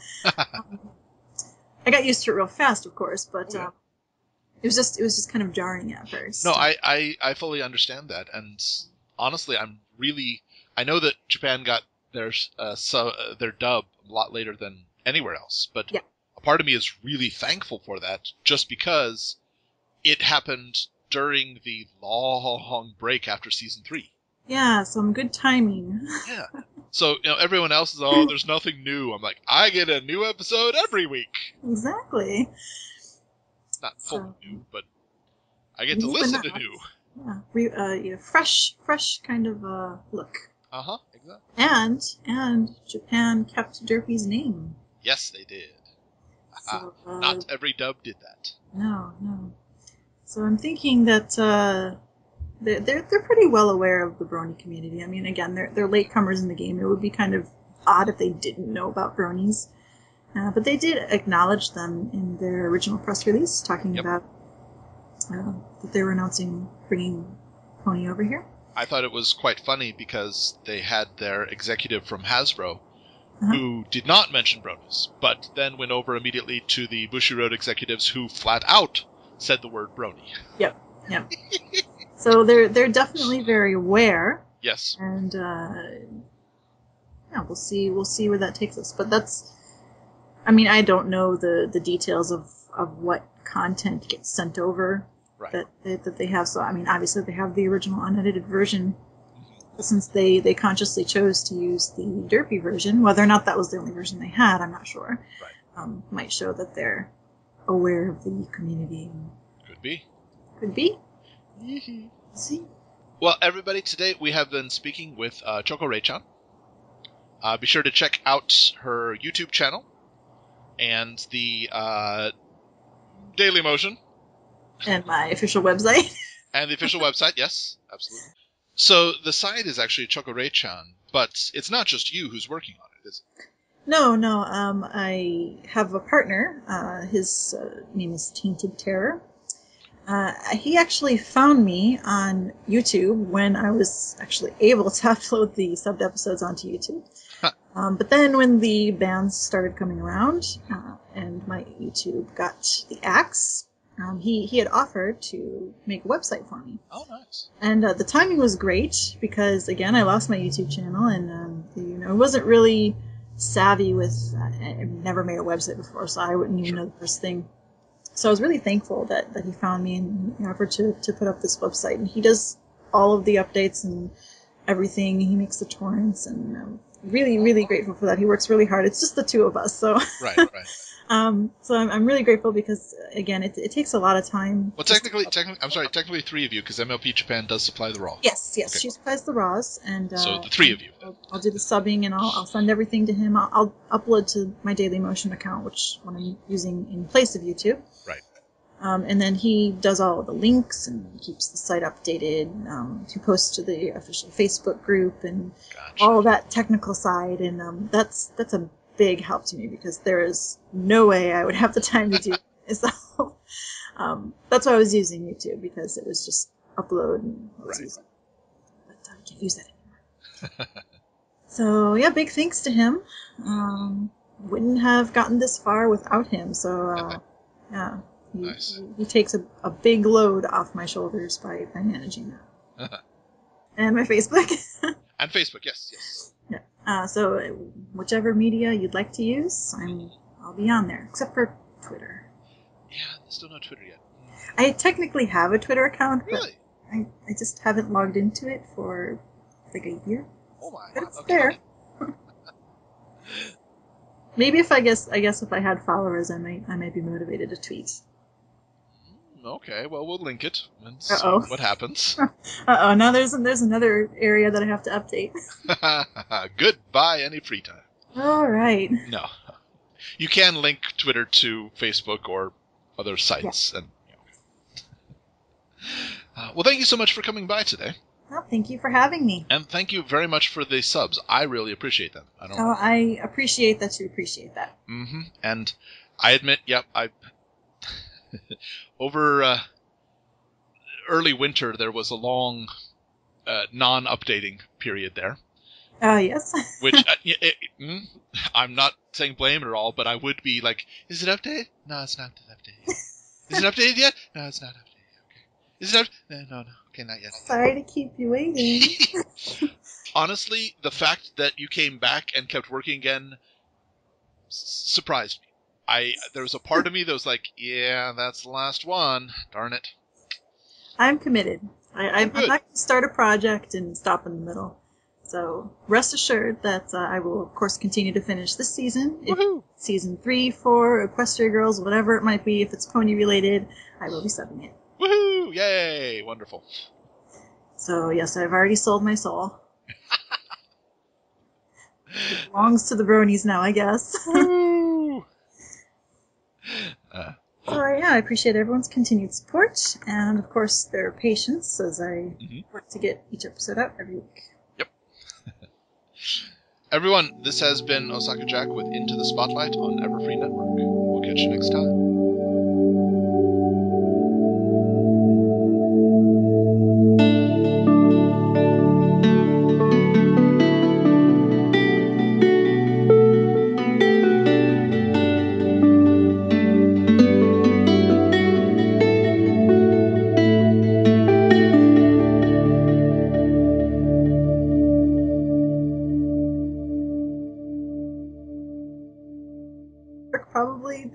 I got used to it real fast, of course, but it was just kind of jarring at first. No, I fully understand that, and honestly, I know that Japan got their dub a lot later than anywhere else, but a part of me is really thankful for that, just because it happened during the long break after season 3. Yeah, some good timing. Yeah. So, everyone else is, there's nothing new. I'm like, I get a new episode every week. Exactly. Not fully new, but I get to listen to new. Yeah, fresh kind of look. Uh-huh, exactly. And Japan kept Derpy's name. Yes, they did. So, not every dub did that. No. So I'm thinking that... They're pretty well aware of the brony community. I mean, again, they're latecomers in the game. It would be kind of odd if they didn't know about bronies. But they did acknowledge them in their original press release, talking about that they were announcing bringing Pony over here. I thought it was quite funny because they had their executive from Hasbro who did not mention bronies, but then went over immediately to the Bushiroad executives who flat out said the word brony. Yep. So they're definitely very aware. Yes. And we'll see where that takes us. But I don't know the details of what content gets sent over that they have. So obviously they have the original unedited version. Since they consciously chose to use the derpy version, whether or not that was the only version they had, I'm not sure. Right. Might show that they're aware of the community. Could be. See? Well, everybody, today we have been speaking with Choco Rei-Chan. Be sure to check out her YouTube channel and the Dailymotion. And my official website. And the official website, yes, absolutely. So the site is actually Choco Rei-Chan, but it's not just you who's working on it, is it? No. I have a partner. His name is Tainted Terror. He actually found me on YouTube when I was actually able to upload the subbed episodes onto YouTube. Huh. But then when the bans started coming around and my YouTube got the axe, he had offered to make a website for me. Oh, nice. And the timing was great because, again, I lost my YouTube channel and I wasn't really savvy with I've never made a website before, so I wouldn't even know the first thing. So I was really thankful that he found me and offered to put up this website. And he does all of the updates and everything. He makes the torrents and really, really grateful for that. He works really hard. It's just the two of us, so. Right, right. So I'm really grateful because, again, it takes a lot of time. Well, technically three of you, because MLP Japan does supply the raw. Yes, okay. She supplies the raws, and so the three of you. I'll do the subbing, and I'll send everything to him. I'll upload to my Daily Motion account, which when I'm using in place of YouTube. Right. And then he does all of the links and keeps the site updated. He posts to the official Facebook group and all that technical side, and that's a big help to me because there is no way I would have the time to do it. So that's why I was using YouTube, because it was just upload and using. But I can't use that anymore. So yeah, big thanks to him. Wouldn't have gotten this far without him. So yeah, he takes a big load off my shoulders by managing that. And my Facebook. And Facebook, yes. Yeah. So whichever media you'd like to use, I'll be on there, except for Twitter. Yeah, still no Twitter yet. I technically have a Twitter account, really? But I just haven't logged into it for like a year. Oh my! But it's there. Maybe if I guess if I had followers, I might be motivated to tweet. Okay, well, we'll link it and see what happens. Uh-oh, now there's another area that I have to update. Goodbye, any free time. All right. No. You can link Twitter to Facebook or other sites. Yeah. And well, thank you so much for coming by today. Well, thank you for having me. And thank you very much for the subs. I really appreciate them. I appreciate that you appreciate that. Mm-hmm. And I admit, over early winter, there was a long non-updating period there. Oh, yes. Which, I'm not saying blame it at all, but I would be like, is it updated? No, it's not updated. Is it updated yet? No, it's not updated. Okay. Is it updated? No. Okay, not yet. Sorry to keep you waiting. Honestly, the fact that you came back and kept working again surprised me. There was a part of me that was like, yeah, that's the last one. Darn it. I'm committed. I'm not going to start a project and stop in the middle. So rest assured that I will, of course, continue to finish this season. If season 3, 4, Equestria Girls, whatever it might be, if it's pony-related, I will be subbing it. Woohoo! Yay! Wonderful. So, yes, I've already sold my soul. It belongs to the bronies now, I guess. I appreciate everyone's continued support and, of course, their patience as I work to get each episode out every week. Yep. Everyone, this has been Osaka Jack with Into the Spotlight on Everfree Network. We'll catch you next time.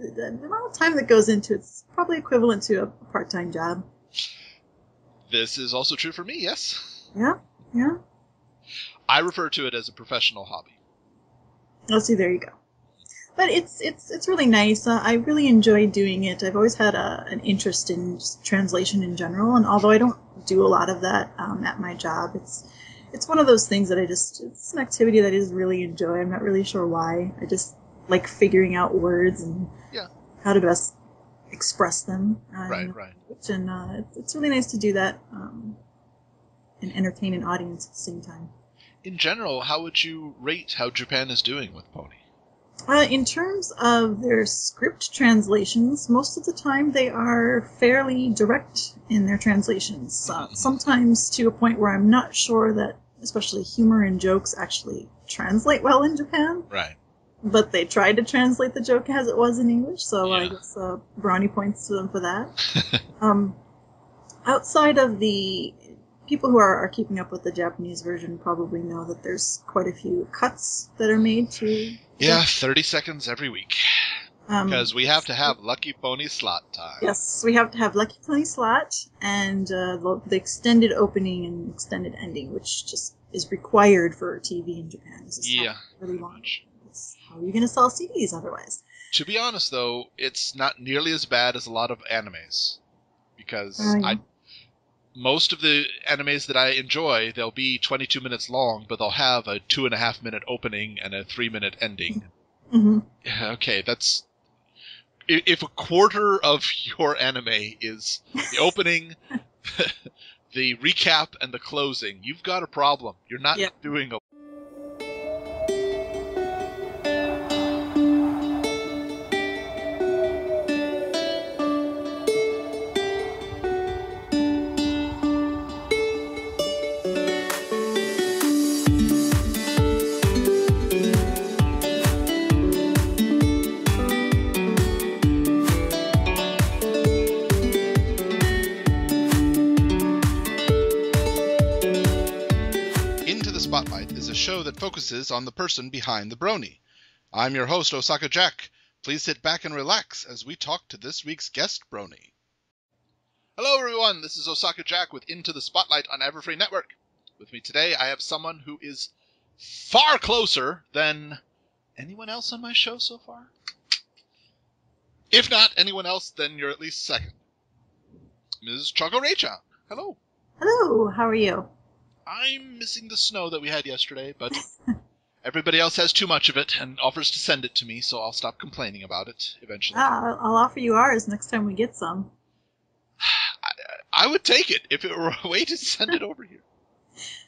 The amount of time that goes into it's probably equivalent to a part-time job. This is also true for me, yes. Yeah. I refer to it as a professional hobby. Oh, see, there you go. But it's really nice. I really enjoy doing it. I've always had an interest in translation in general, and although I don't do a lot of that at my job, it's one of those things that it's an activity that I just really enjoy. I'm not really sure why. I just like figuring out words and how to best express them. Right. And it's really nice to do that and entertain an audience at the same time. In general, how would you rate how Japan is doing with Pony? In terms of their script translations, most of the time they are fairly direct in their translations. Sometimes to a point where I'm not sure that, especially humor and jokes, actually translate well in Japan. Right. But they tried to translate the joke as it was in English, so I guess brownie points to them for that. Outside of the people who are keeping up with the Japanese version, probably know that there's quite a few cuts that are made to. Yeah, 30 seconds every week. Because we have to have Lucky Pony Slot time. Yes, we have to have Lucky Pony Slot and the extended opening and extended ending, which just is required for TV in Japan. Yeah, really much. How are you going to sell CDs otherwise? To be honest, though, it's not nearly as bad as a lot of animes, because most of the animes that I enjoy, they'll be 22 minutes long, but they'll have a 2.5-minute opening and a 3-minute ending. Mm-hmm. Okay, that's... If a quarter of your anime is the opening, the recap, and the closing, you've got a problem. You're not doing a... show that focuses on the person behind the brony. I'm your host, Osaka Jack. Please sit back and relax as we talk to this week's guest brony. Hello everyone, this is Osaka Jack with Into the Spotlight on Everfree Network. With me today I have someone who is far closer than anyone else on my show so far. If not anyone else, then you're at least second. Ms. Choco Rei-Chan. Hello. Hello, how are you? I'm missing the snow that we had yesterday, but everybody else has too much of it and offers to send it to me, so I'll stop complaining about it eventually. I'll offer you ours next time we get some. I would take it if it were a way to send it over here.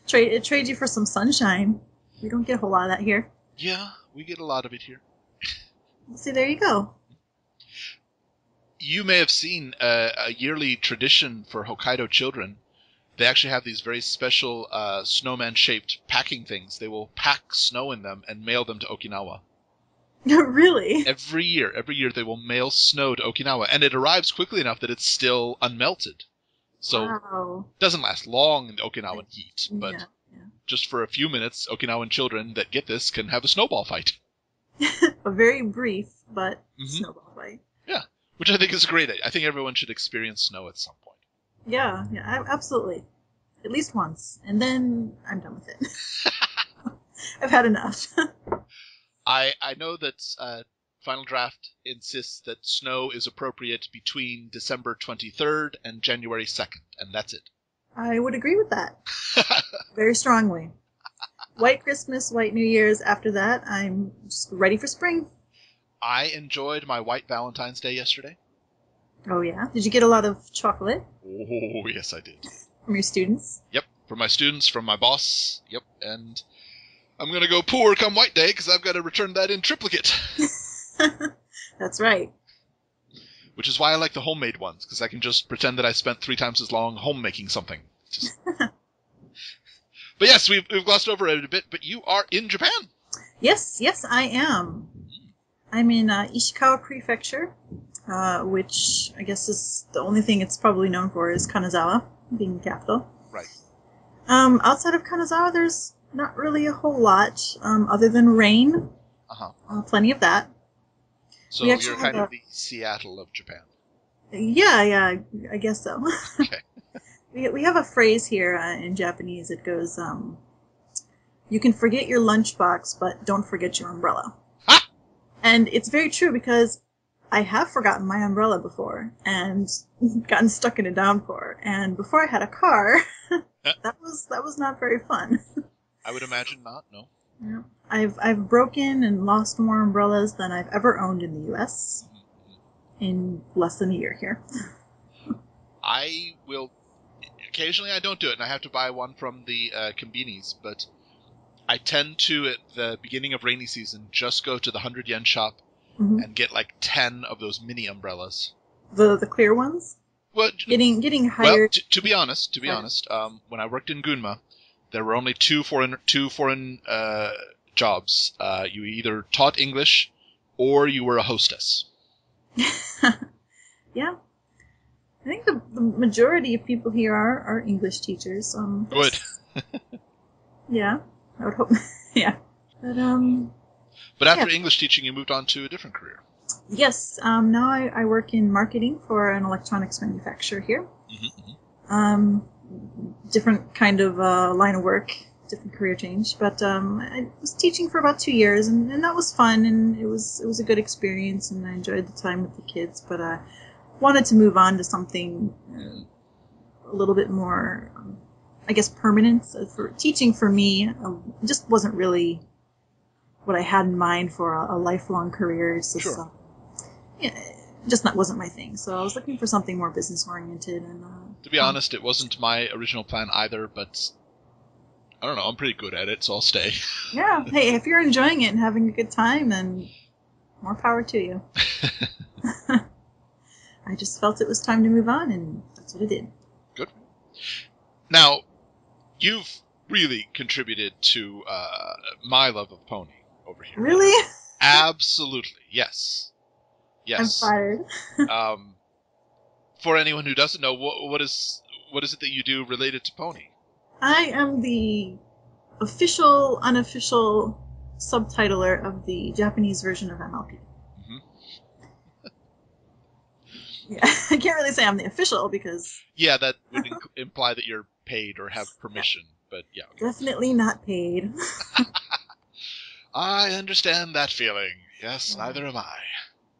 Trade you for some sunshine. We don't get a whole lot of that here. Yeah, we get a lot of it here. See, there you go. You may have seen a yearly tradition for Hokkaido children. They actually have these very special snowman-shaped packing things. They will pack snow in them and mail them to Okinawa. Really? Every year they will mail snow to Okinawa, and it arrives quickly enough that it's still unmelted. So it doesn't last long in the Okinawan heat, but just for a few minutes, Okinawan children that get this can have a snowball fight. A very brief, but snowball fight. Yeah, which I think is great. I think everyone should experience snow at some point. Yeah, absolutely. At least once. And then I'm done with it. I've had enough. I know that Final Draft insists that snow is appropriate between December 23rd and January 2nd, and that's it. I would agree with that. Very strongly. White Christmas, White New Year's, after that, I'm just ready for spring. I enjoyed my White Valentine's Day yesterday. Oh, yeah? Did you get a lot of chocolate? Oh, yes, I did. From your students? Yep, from my students, from my boss. Yep, and I'm going to go poor come White Day because I've got to return that in triplicate. That's right. Which is why I like the homemade ones, because I can just pretend that I spent 3 times as long homemaking something. Just... But yes, we've glossed over it a bit, but you are in Japan. Yes, I am. I'm in Ishikawa Prefecture. Which I guess is the only thing it's probably known for is Kanazawa being the capital. Right. Outside of Kanazawa, there's not really a whole lot other than rain. Uh-huh. Plenty of that. So you're kind of the Seattle of Japan. Yeah, I guess so. Okay. we have a phrase here in Japanese. It goes, "You can forget your lunchbox, but don't forget your umbrella." Ah! And it's very true because I have forgotten my umbrella before and gotten stuck in a downpour. And before I had a car, that was not very fun. I would imagine not. No. Yeah. I've broken and lost more umbrellas than I've ever owned in the U.S. in less than a year here. I will occasionally. I don't do it, and I have to buy one from the konbinis. But I tend to at the beginning of rainy season just go to the 100 yen shop. Mm-hmm. And get like 10 of those mini umbrellas. The clear ones? Well, getting higher. Well, to be honest, when I worked in Gunma, there were only two foreign jobs. You either taught English, or you were a hostess. Yeah, I think the majority of people here are English teachers. Good. Yeah, I would hope. Yeah, but But after English teaching, you moved on to a different career. Yes. Now I work in marketing for an electronics manufacturer here. Mm-hmm. Different kind of line of work different career change, but I was teaching for about 2 years, and that was fun, and it was a good experience, and I enjoyed the time with the kids, but I wanted to move on to something a little bit more, I guess, permanent. For teaching, for me, just wasn't really what I had in mind for a lifelong career. It's just, sure. Wasn't my thing. So I was looking for something more business oriented. And to be honest, it wasn't my original plan either. But I don't know. I'm pretty good at it, so I'll stay. Yeah. Hey, if you're enjoying it and having a good time, then more power to you. I just felt it was time to move on, and that's what I did. Good. Now, you've really contributed to my love of pony over here. Really? Absolutely. Yes. Yes. I'm fired. For anyone who doesn't know, what is it that you do related to pony? I am the official, unofficial subtitler of the Japanese version of MLP. Mm-hmm. Yeah, I can't really say I'm the official because... Yeah, that would imply that you're paid or have permission, but yeah. Okay. Definitely not paid. I understand that feeling. Yes, neither am I.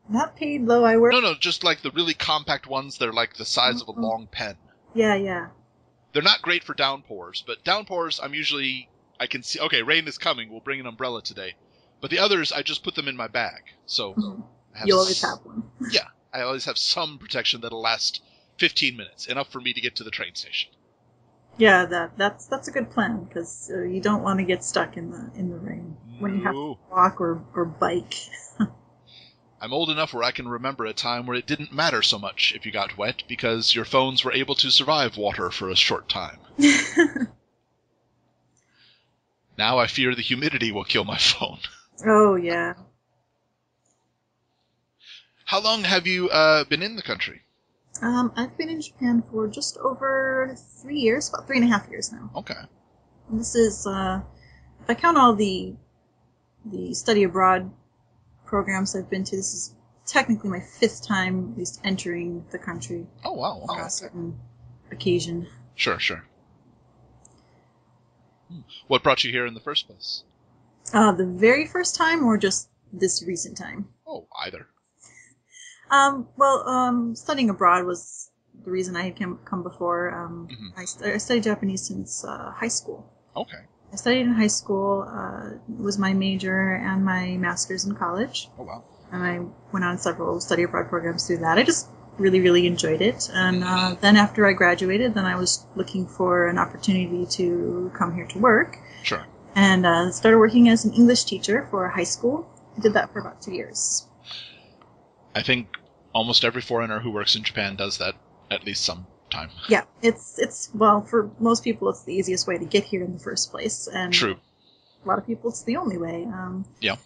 Not paid, though. I work... No, just like the really compact ones that are like the size of a long pen. Yeah. They're not great for downpours, but downpours I'm usually... I can see, okay, rain is coming, we'll bring an umbrella today. But the others, I just put them in my bag. So you'll always have one. Yeah, I always have some protection that'll last 15 minutes, enough for me to get to the train station. Yeah, that's a good plan, because you don't want to get stuck in the rain when you have to walk or bike. I'm old enough where I can remember a time where it didn't matter so much if you got wet because your phones were able to survive water for a short time. Now I fear the humidity will kill my phone. Oh, yeah. How long have you been in the country? I've been in Japan for just over 3 years, about 3.5 years now. Okay. And this is, if I count all the study abroad programs I've been to, this is technically my 5th time at least entering the country. Oh, wow. Okay. On a certain occasion. Sure. What brought you here in the first place? The very first time or just this recent time? Oh, either. Studying abroad was the reason I had come before. I studied Japanese since high school. Okay. I studied in high school, was my major and my master's in college. Oh, wow. And I went on several study abroad programs through that. I just really, really enjoyed it. And then after I graduated, then I was looking for an opportunity to come here to work. Sure. And started working as an English teacher for high school. I did that for about 2 years. I think almost every foreigner who works in Japan does that at least some time. Yeah, it's well, for most people it's the easiest way to get here in the first place, and true, a lot of people it's the only way. Yeah,